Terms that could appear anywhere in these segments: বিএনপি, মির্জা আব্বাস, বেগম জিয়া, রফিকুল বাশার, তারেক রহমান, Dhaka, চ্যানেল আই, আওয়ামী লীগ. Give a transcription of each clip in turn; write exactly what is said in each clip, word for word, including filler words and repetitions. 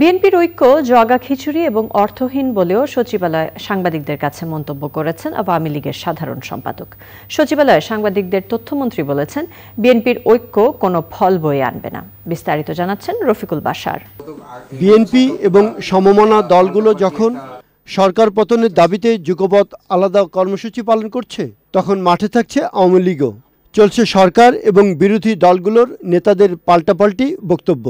বিএনপি ঐক্য জগা খিচুড়ি এবং অর্থহীন বলেও সচিবালয় সাংবাদিকদের কাছে মন্তব্য করেছেন আওয়ামী লীগের সাধারণ সম্পাদক। সচিবালয় সাংবাদিকদের তথ্যমন্ত্রী বলেছেন, বিএনপির ঐক্য কোনো ফল বয়ে আনবে না। বিস্তারিত জানাচ্ছেন রফিকুল বাশার। বিএনপি এবং সমমনা দলগুলো যখন সরকার পতনের দাবিতে যুগপৎ আলাদা কর্মসূচি পালন করছে, তখন মাঠে থাকছে আওয়ামী লীগও। চলছে সরকার এবং বিরোধী দলগুলোর নেতাদের পাল্টাপাল্টি বক্তব্য।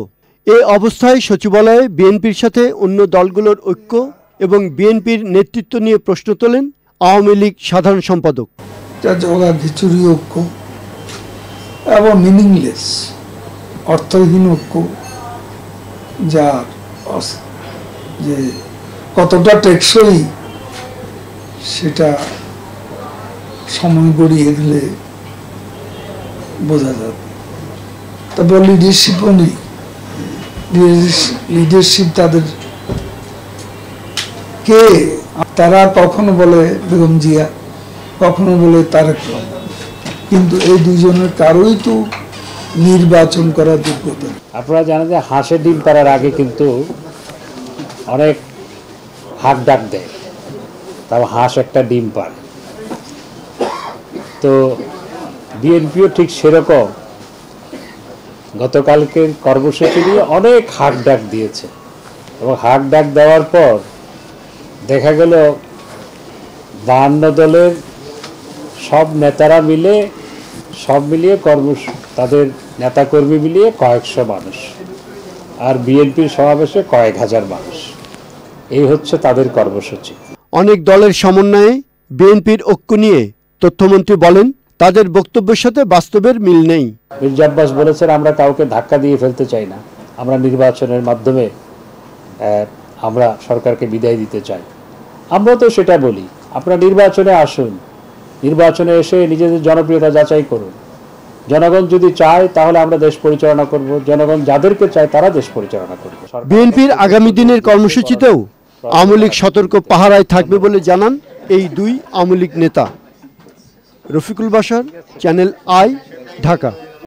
এই অবস্থায় সচিবালয়ে বিএনপির সাথে অন্য দলগুলোর ঐক্য এবং বিএনপির নেতৃত্ব নিয়ে প্রশ্ন তোলেন আওয়ামী লীগ সাধারণ সম্পাদক। জগা খিচুড়ি ঐক্য এবং মিনিংলেস অর্থহীন ঐক্য, যার যে কতটা টেকসই সেটা সময় গড়িয়ে দিলে বোঝা যাবে। তবে লিডারশিপও নেই, লিডারশিপ তাদের কে তারা কখনো বলে বেগম জিয়া, কখনো বলে তারেক রহমান, কিন্তু এই দুইজনের কারোই তো নির্বাচন করার যোগ্যতা। আপনারা জানেন যে হাঁসে ডিম পাড়ার আগে কিন্তু অনেক হাঁক ডাক দেয়, তাও হাঁস একটা ডিম পাড়ে। তো বিএনপিও ঠিক সেরকম গতকালকে কর্মসূচি নিয়ে অনেক হাঁক ডাক দিয়েছে, এবং হাঁক ডাক দেওয়ার পর দেখা গেল বায়ান্ন দলের সব নেতারা মিলে সব মিলিয়ে কর্মস তাদের নেতাকর্মী মিলিয়ে কয়েকশো মানুষ, আর বিএনপির সমাবেশে কয়েক হাজার মানুষ। এই হচ্ছে তাদের কর্মসূচি। অনেক দলের সমন্বয়ে বিএনপির ঐক্য নিয়ে তথ্যমন্ত্রী বলেন, তাদের বক্তব্যের সাথে বাস্তবের মিল নেই। মির্জা আব্বাস বলেছেন, আমরা কাউকে ধাক্কা দিয়ে ফেলতে চাই না, আমরা নির্বাচনের মাধ্যমে আমরা সরকারকে বিদায় দিতে চাই। আমরা তো সেটা বলি, আপনারা নির্বাচনে আসুন, নির্বাচনে এসে নিজেদের জনপ্রিয়তা যাচাই করুন। জনগণ যদি চায় তাহলে আমরা দেশ পরিচালনা করব, জনগণ যাদেরকে চায় তারা দেশ পরিচালনা করবে। বিএনপির আগামী দিনের কর্মসূচিতেও আওয়ামী লীগ সতর্ক পাহারায় থাকবে বলে জানান এই দুই আওয়ামী লীগ নেতা। রফিকুল বাশার, চ্যানেল আই, Dhaka.